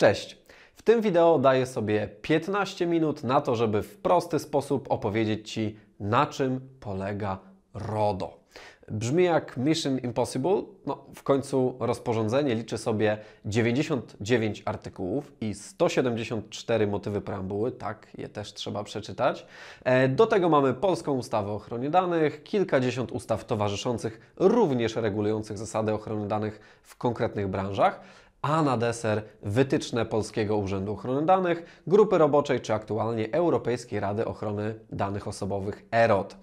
Cześć! W tym wideo daję sobie 15 minut na to, żeby w prosty sposób opowiedzieć Ci, na czym polega RODO. Brzmi jak Mission Impossible, no w końcu rozporządzenie liczy sobie 99 artykułów i 174 motywy preambuły, tak, je też trzeba przeczytać. Do tego mamy polską ustawę o ochronie danych, kilkadziesiąt ustaw towarzyszących, również regulujących zasady ochrony danych w konkretnych branżach, a na deser wytyczne Polskiego Urzędu Ochrony Danych, Grupy Roboczej czy aktualnie Europejskiej Rady Ochrony Danych Osobowych EROD.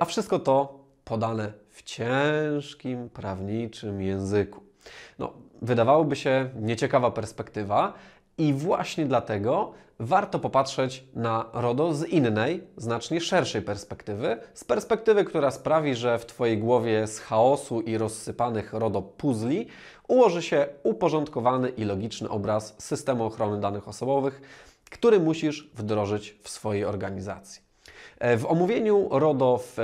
A wszystko to podane w ciężkim prawniczym języku. No, wydawałoby się nieciekawa perspektywa i właśnie dlatego warto popatrzeć na RODO z innej, znacznie szerszej perspektywy. Z perspektywy, która sprawi, że w Twojej głowie z chaosu i rozsypanych RODO puzli ułoży się uporządkowany i logiczny obraz systemu ochrony danych osobowych, który musisz wdrożyć w swojej organizacji. W omówieniu RODO w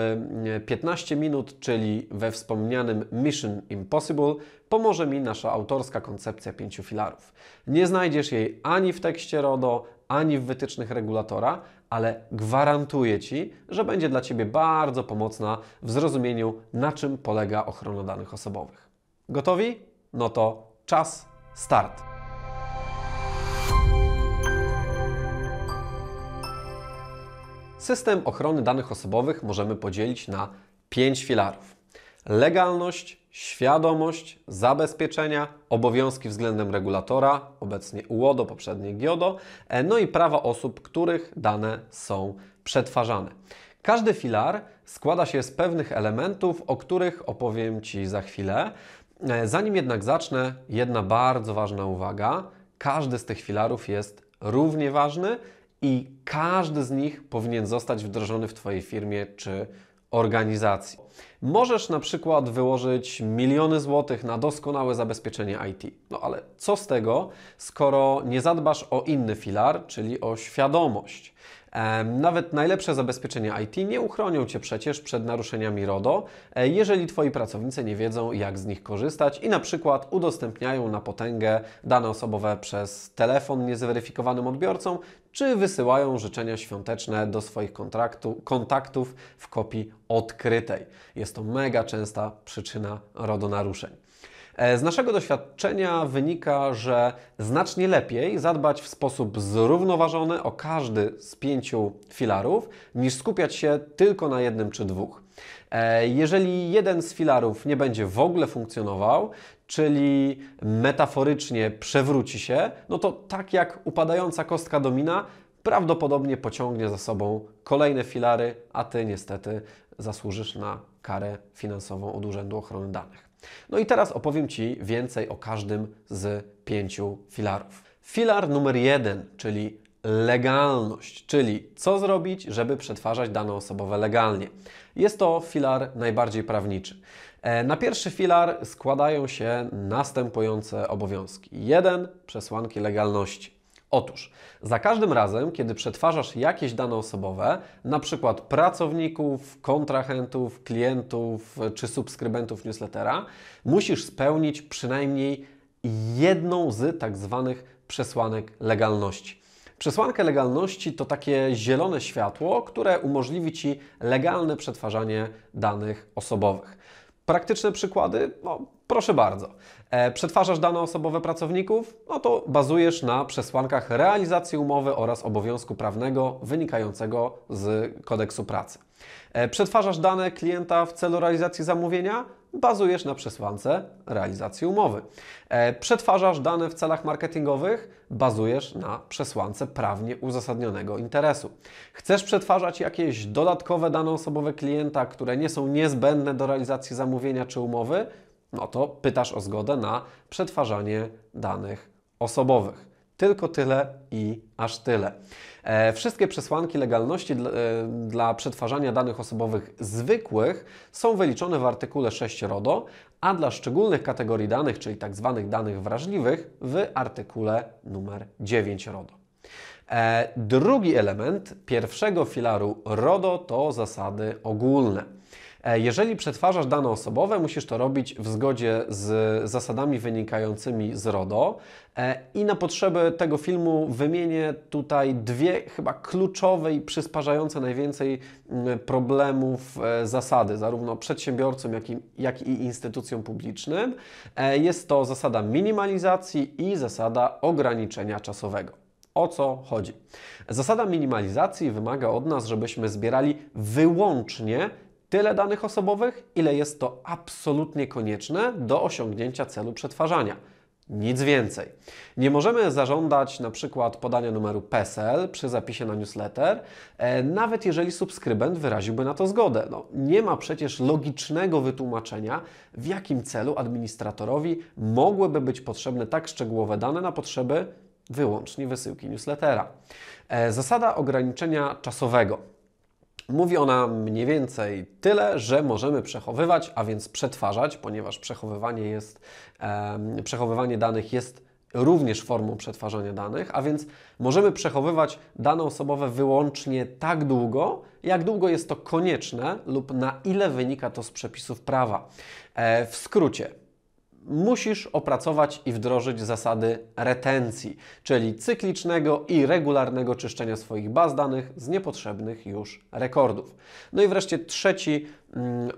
15 minut, czyli we wspomnianym Mission Impossible, pomoże mi nasza autorska koncepcja 5 filarów. Nie znajdziesz jej ani w tekście RODO, ani w wytycznych regulatora, ale gwarantuję Ci, że będzie dla Ciebie bardzo pomocna w zrozumieniu, na czym polega ochrona danych osobowych. Gotowi? No to czas, start! System ochrony danych osobowych możemy podzielić na 5 filarów. Legalność, świadomość, zabezpieczenia, obowiązki względem regulatora, obecnie UODO, poprzednie GIODO, no i prawa osób, których dane są przetwarzane. Każdy filar składa się z pewnych elementów, o których opowiem Ci za chwilę. Zanim jednak zacznę, jedna bardzo ważna uwaga. Każdy z tych filarów jest równie ważny i każdy z nich powinien zostać wdrożony w Twojej firmie czy organizacji. Możesz na przykład wyłożyć miliony złotych na doskonałe zabezpieczenie IT. No ale co z tego, skoro nie zadbasz o inny filar, czyli o świadomość? Nawet najlepsze zabezpieczenia IT nie uchronią Cię przecież przed naruszeniami RODO, jeżeli Twoi pracownicy nie wiedzą, jak z nich korzystać i na przykład udostępniają na potęgę dane osobowe przez telefon niezweryfikowanym odbiorcą, czy wysyłają życzenia świąteczne do swoich kontaktów w kopii odkrytej. Jest to mega częsta przyczyna RODO naruszeń. Z naszego doświadczenia wynika, że znacznie lepiej zadbać w sposób zrównoważony o każdy z 5 filarów, niż skupiać się tylko na jednym czy dwóch. Jeżeli jeden z filarów nie będzie w ogóle funkcjonował, czyli metaforycznie przewróci się, no to tak jak upadająca kostka domina, prawdopodobnie pociągnie za sobą kolejne filary, a Ty niestety zasłużysz na karę finansową od Urzędu Ochrony Danych. No i teraz opowiem Ci więcej o każdym z 5 filarów. Filar numer 1, czyli legalność, czyli co zrobić, żeby przetwarzać dane osobowe legalnie. Jest to filar najbardziej prawniczy. Na pierwszy filar składają się następujące obowiązki. 1. Przesłanki legalności. Otóż za każdym razem, kiedy przetwarzasz jakieś dane osobowe, na przykład pracowników, kontrahentów, klientów czy subskrybentów newslettera, musisz spełnić przynajmniej jedną z tak zwanych przesłanek legalności. Przesłanka legalności to takie zielone światło, które umożliwi Ci legalne przetwarzanie danych osobowych. Praktyczne przykłady? No, proszę bardzo. Przetwarzasz dane osobowe pracowników? No to bazujesz na przesłankach realizacji umowy oraz obowiązku prawnego wynikającego z kodeksu pracy. Przetwarzasz dane klienta w celu realizacji zamówienia? Bazujesz na przesłance realizacji umowy. Przetwarzasz dane w celach marketingowych? Bazujesz na przesłance prawnie uzasadnionego interesu. Chcesz przetwarzać jakieś dodatkowe dane osobowe klienta, które nie są niezbędne do realizacji zamówienia czy umowy? No to pytasz o zgodę na przetwarzanie danych osobowych. Tylko tyle i aż tyle. Wszystkie przesłanki legalności dla przetwarzania danych osobowych zwykłych są wyliczone w artykule 6 RODO, a dla szczególnych kategorii danych, czyli tzw. danych wrażliwych, w artykule numer 9 RODO. Drugi element pierwszego filaru RODO to zasady ogólne. Jeżeli przetwarzasz dane osobowe, musisz to robić w zgodzie z zasadami wynikającymi z RODO. I na potrzeby tego filmu wymienię tutaj dwie chyba kluczowe i przysparzające najwięcej problemów zasady, zarówno przedsiębiorcom, jak i instytucjom publicznym. Jest to zasada minimalizacji i zasada ograniczenia czasowego. O co chodzi? Zasada minimalizacji wymaga od nas, żebyśmy zbierali wyłącznie tyle danych osobowych, ile jest to absolutnie konieczne do osiągnięcia celu przetwarzania. Nic więcej. Nie możemy zażądać na przykład podania numeru PESEL przy zapisie na newsletter, nawet jeżeli subskrybent wyraziłby na to zgodę. No, nie ma przecież logicznego wytłumaczenia, w jakim celu administratorowi mogłyby być potrzebne tak szczegółowe dane na potrzeby wyłącznie wysyłki newslettera. Zasada ograniczenia czasowego. Mówi ona mniej więcej tyle, że możemy przechowywać, a więc przetwarzać, ponieważ przechowywanie danych jest również formą przetwarzania danych, a więc możemy przechowywać dane osobowe wyłącznie tak długo, jak długo jest to konieczne lub na ile wynika to z przepisów prawa. W skrócie, musisz opracować i wdrożyć zasady retencji, czyli cyklicznego i regularnego czyszczenia swoich baz danych z niepotrzebnych już rekordów. No i wreszcie trzeci,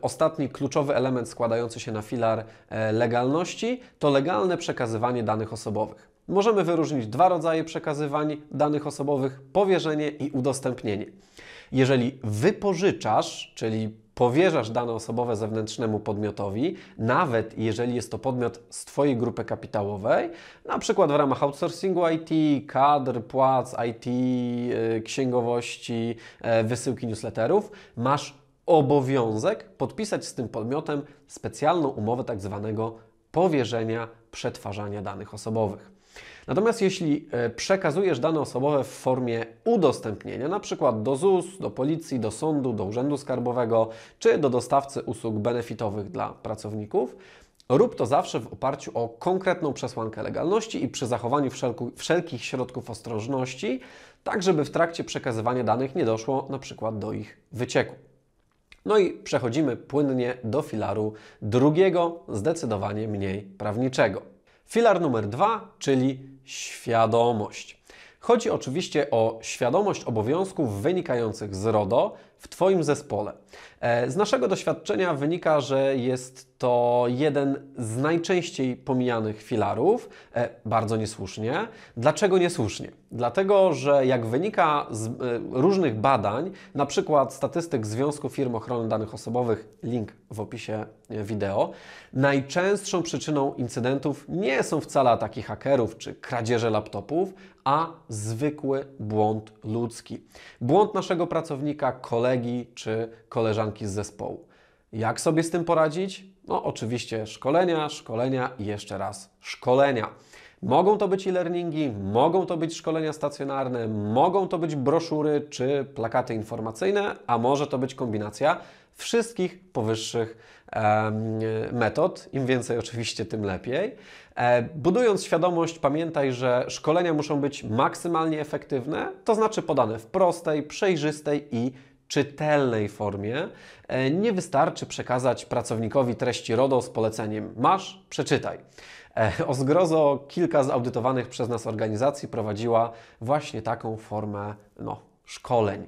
ostatni kluczowy element składający się na filar legalności to legalne przekazywanie danych osobowych. Możemy wyróżnić dwa rodzaje przekazywań danych osobowych: powierzenie i udostępnienie. Jeżeli wypożyczasz, czyli powierzasz dane osobowe zewnętrznemu podmiotowi, nawet jeżeli jest to podmiot z Twojej grupy kapitałowej, na przykład w ramach outsourcingu IT, kadr, płac, IT, księgowości, wysyłki newsletterów, masz obowiązek podpisać z tym podmiotem specjalną umowę tak zwanego powierzenia przetwarzania danych osobowych. Natomiast jeśli przekazujesz dane osobowe w formie udostępnienia, na przykład do ZUS, do policji, do sądu, do urzędu skarbowego czy do dostawcy usług benefitowych dla pracowników, rób to zawsze w oparciu o konkretną przesłankę legalności i przy zachowaniu wszelkich środków ostrożności, tak żeby w trakcie przekazywania danych nie doszło na przykład do ich wycieku. No i przechodzimy płynnie do filaru drugiego, zdecydowanie mniej prawniczego. Filar numer 2, czyli świadomość. Chodzi oczywiście o świadomość obowiązków wynikających z RODO w Twoim zespole. Z naszego doświadczenia wynika, że jest to jeden z najczęściej pomijanych filarów. Bardzo niesłusznie. Dlaczego niesłusznie? Dlatego, że jak wynika z różnych badań, na przykład statystyk Związku Firm Ochrony Danych Osobowych, link w opisie wideo, najczęstszą przyczyną incydentów nie są wcale ataki hakerów czy kradzieże laptopów, a zwykły błąd ludzki. Błąd naszego pracownika, kolegi czy koleżanki z zespołu. Jak sobie z tym poradzić? No oczywiście szkolenia, szkolenia i jeszcze raz szkolenia. Mogą to być e-learningi, mogą to być szkolenia stacjonarne, mogą to być broszury czy plakaty informacyjne, a może to być kombinacja wszystkich powyższych metod. Im więcej oczywiście, tym lepiej. Budując świadomość, pamiętaj, że szkolenia muszą być maksymalnie efektywne, to znaczy podane w prostej, przejrzystej i czytelnej formie. Nie wystarczy przekazać pracownikowi treści RODO z poleceniem: masz, przeczytaj. O zgrozo, kilka z audytowanych przez nas organizacji prowadziła właśnie taką formę szkoleń.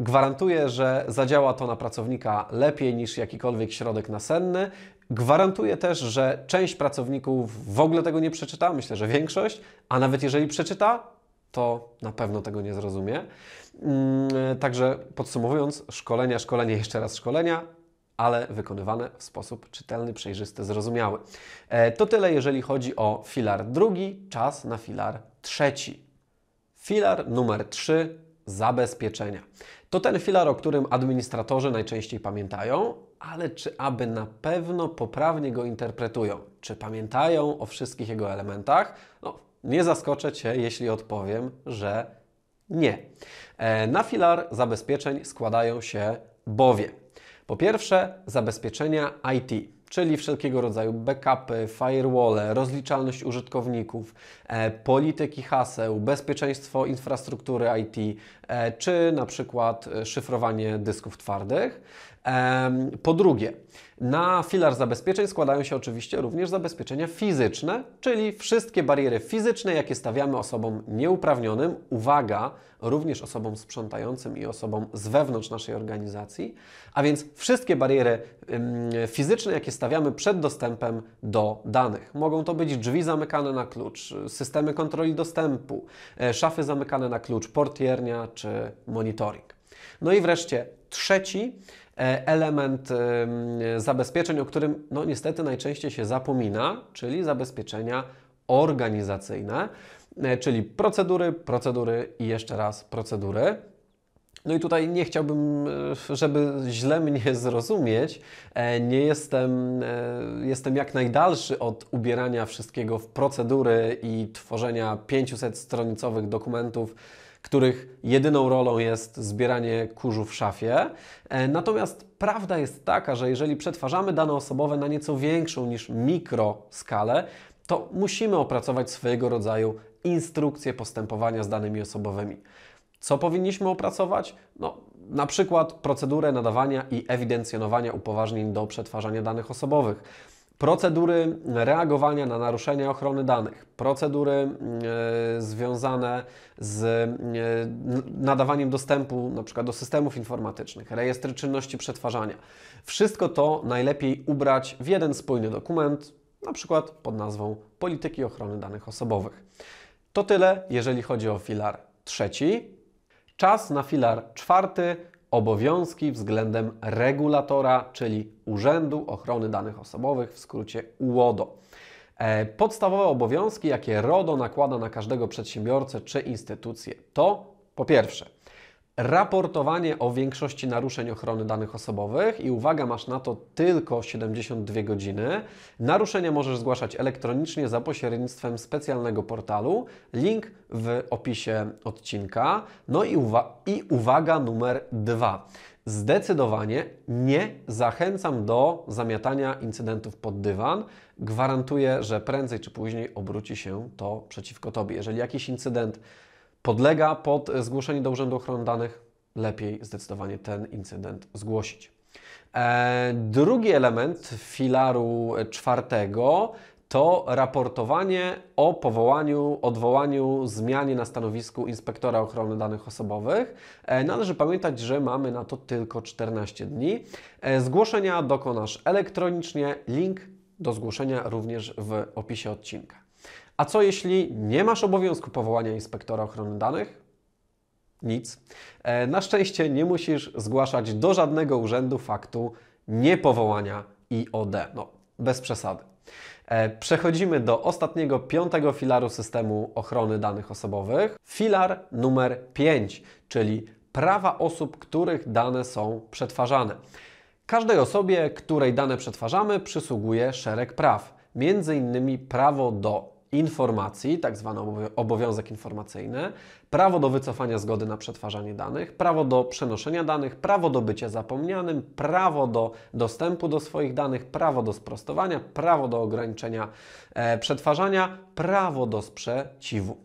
Gwarantuję, że zadziała to na pracownika lepiej niż jakikolwiek środek nasenny. Gwarantuję też, że część pracowników w ogóle tego nie przeczyta, myślę, że większość, a nawet jeżeli przeczyta, to na pewno tego nie zrozumie. Także podsumowując, szkolenia, szkolenie, jeszcze raz szkolenia, ale wykonywane w sposób czytelny, przejrzysty, zrozumiały. To tyle, jeżeli chodzi o filar drugi. Czas na filar trzeci. Filar numer 3. Zabezpieczenia. To ten filar, o którym administratorzy najczęściej pamiętają, ale czy aby na pewno poprawnie go interpretują? Czy pamiętają o wszystkich jego elementach? Nie zaskoczę Cię, jeśli odpowiem, że nie. Na filar zabezpieczeń składają się bowiem: po pierwsze, zabezpieczenia IT, czyli wszelkiego rodzaju backupy, firewale, rozliczalność użytkowników, polityki haseł, bezpieczeństwo infrastruktury IT, czy na przykład szyfrowanie dysków twardych. Po drugie, na filar zabezpieczeń składają się oczywiście również zabezpieczenia fizyczne, czyli wszystkie bariery fizyczne, jakie stawiamy osobom nieuprawnionym, uwaga, również osobom sprzątającym i osobom z wewnątrz naszej organizacji, a więc wszystkie bariery fizyczne, jakie stawiamy przed dostępem do danych. Mogą to być drzwi zamykane na klucz, systemy kontroli dostępu, szafy zamykane na klucz, portiernia czy monitoring. No i wreszcie trzeci element zabezpieczeń, o którym no niestety najczęściej się zapomina, czyli zabezpieczenia organizacyjne, czyli procedury i jeszcze raz procedury. No i tutaj nie chciałbym, żeby źle mnie zrozumieć, nie jestem jak najdalszy od ubierania wszystkiego w procedury i tworzenia 500-stronicowych dokumentów, których jedyną rolą jest zbieranie kurzu w szafie. Natomiast prawda jest taka, że jeżeli przetwarzamy dane osobowe na nieco większą niż mikroskalę, to musimy opracować swojego rodzaju instrukcje postępowania z danymi osobowymi. Co powinniśmy opracować? No, na przykład procedurę nadawania i ewidencjonowania upoważnień do przetwarzania danych osobowych, procedury reagowania na naruszenia ochrony danych, procedury związane z nadawaniem dostępu na przykład do systemów informatycznych, rejestry czynności przetwarzania. Wszystko to najlepiej ubrać w jeden spójny dokument, na przykład pod nazwą Polityki Ochrony Danych Osobowych. To tyle, jeżeli chodzi o filar trzeci. Czas na filar czwarty. Obowiązki względem regulatora, czyli Urzędu Ochrony Danych Osobowych, w skrócie UODO. Podstawowe obowiązki, jakie RODO nakłada na każdego przedsiębiorcę czy instytucję, to po pierwsze raportowanie o większości naruszeń ochrony danych osobowych i uwaga, masz na to tylko 72 godziny. Naruszenia możesz zgłaszać elektronicznie za pośrednictwem specjalnego portalu. Link w opisie odcinka. No i uwaga numer 2. Zdecydowanie nie zachęcam do zamiatania incydentów pod dywan. Gwarantuję, że prędzej czy później obróci się to przeciwko Tobie. Jeżeli jakiś incydent podlega pod zgłoszenie do Urzędu Ochrony Danych, lepiej zdecydowanie ten incydent zgłosić. Drugi element filaru czwartego to raportowanie o powołaniu, odwołaniu, zmianie na stanowisku inspektora ochrony danych osobowych. Należy pamiętać, że mamy na to tylko 14 dni. Zgłoszenia dokonasz elektronicznie. Link do zgłoszenia również w opisie odcinka. A co jeśli nie masz obowiązku powołania inspektora ochrony danych? Nic. Na szczęście nie musisz zgłaszać do żadnego urzędu faktu niepowołania IOD. No, bez przesady. Przechodzimy do ostatniego, piątego filaru systemu ochrony danych osobowych. Filar numer 5, czyli prawa osób, których dane są przetwarzane. Każdej osobie, której dane przetwarzamy, przysługuje szereg praw. Między innymi prawo do informacji, tak zwany obowiązek informacyjny, prawo do wycofania zgody na przetwarzanie danych, prawo do przenoszenia danych, prawo do bycia zapomnianym, prawo do dostępu do swoich danych, prawo do sprostowania, prawo do ograniczenia przetwarzania, prawo do sprzeciwu.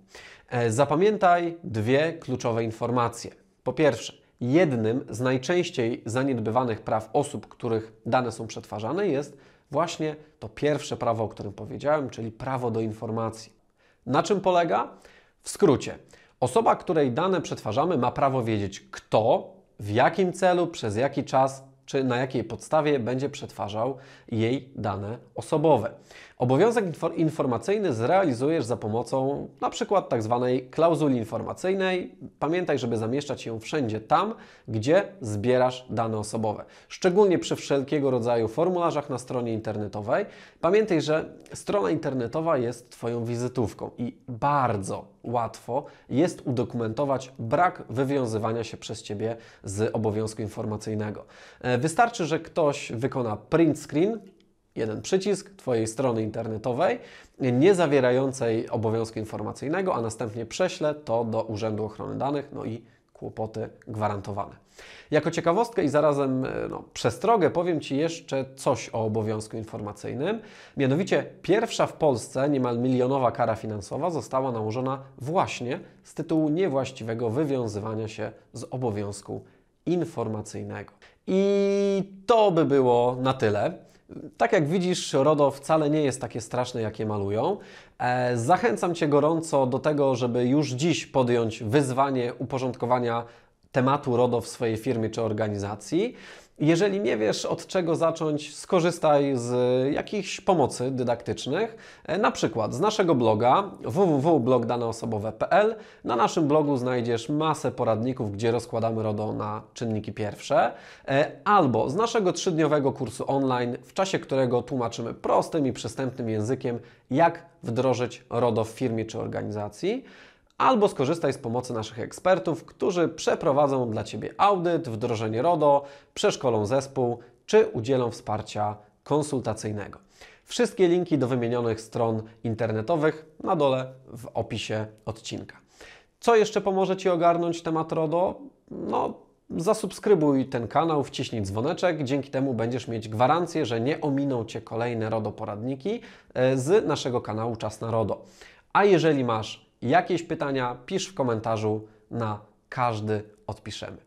Zapamiętaj dwie kluczowe informacje. Po pierwsze, jednym z najczęściej zaniedbywanych praw osób, których dane są przetwarzane, jest właśnie to pierwsze prawo, o którym powiedziałem, czyli prawo do informacji. Na czym polega? W skrócie, osoba, której dane przetwarzamy, ma prawo wiedzieć, kto, w jakim celu, przez jaki czas, czy na jakiej podstawie będzie przetwarzał jej dane osobowe. Obowiązek informacyjny zrealizujesz za pomocą np. tzw. klauzuli informacyjnej. Pamiętaj, żeby zamieszczać ją wszędzie tam, gdzie zbierasz dane osobowe. Szczególnie przy wszelkiego rodzaju formularzach na stronie internetowej. Pamiętaj, że strona internetowa jest Twoją wizytówką i bardzo łatwo jest udokumentować brak wywiązywania się przez Ciebie z obowiązku informacyjnego. Wystarczy, że ktoś wykona print screen, jeden przycisk Twojej strony internetowej, nie zawierającej obowiązku informacyjnego, a następnie prześlę to do Urzędu Ochrony Danych, no i kłopoty gwarantowane. Jako ciekawostkę i zarazem przestrogę powiem Ci jeszcze coś o obowiązku informacyjnym. Mianowicie pierwsza w Polsce niemal milionowa kara finansowa została nałożona właśnie z tytułu niewłaściwego wywiązywania się z obowiązku informacyjnego. I to by było na tyle. Tak jak widzisz, RODO wcale nie jest takie straszne, jakie malują. Zachęcam Cię gorąco do tego, żeby już dziś podjąć wyzwanie uporządkowania tematu RODO w swojej firmie czy organizacji. Jeżeli nie wiesz, od czego zacząć, skorzystaj z jakichś pomocy dydaktycznych, na przykład z naszego bloga www.blogdaneosobowe.pl. Na naszym blogu znajdziesz masę poradników, gdzie rozkładamy RODO na czynniki pierwsze, albo z naszego 3-dniowego kursu online, w czasie którego tłumaczymy prostym i przystępnym językiem, jak wdrożyć RODO w firmie czy organizacji. Albo skorzystaj z pomocy naszych ekspertów, którzy przeprowadzą dla Ciebie audyt, wdrożenie RODO, przeszkolą zespół czy udzielą wsparcia konsultacyjnego. Wszystkie linki do wymienionych stron internetowych na dole w opisie odcinka. Co jeszcze pomoże Ci ogarnąć temat RODO? Zasubskrybuj ten kanał, wciśnij dzwoneczek, dzięki temu będziesz mieć gwarancję, że nie ominą Cię kolejne RODO poradniki z naszego kanału Czas na RODO. A jeżeli masz jakieś pytania, pisz w komentarzu, na każdy odpiszemy.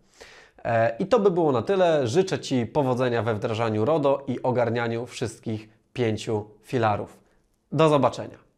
I to by było na tyle. Życzę Ci powodzenia we wdrażaniu RODO i ogarnianiu wszystkich 5 filarów. Do zobaczenia.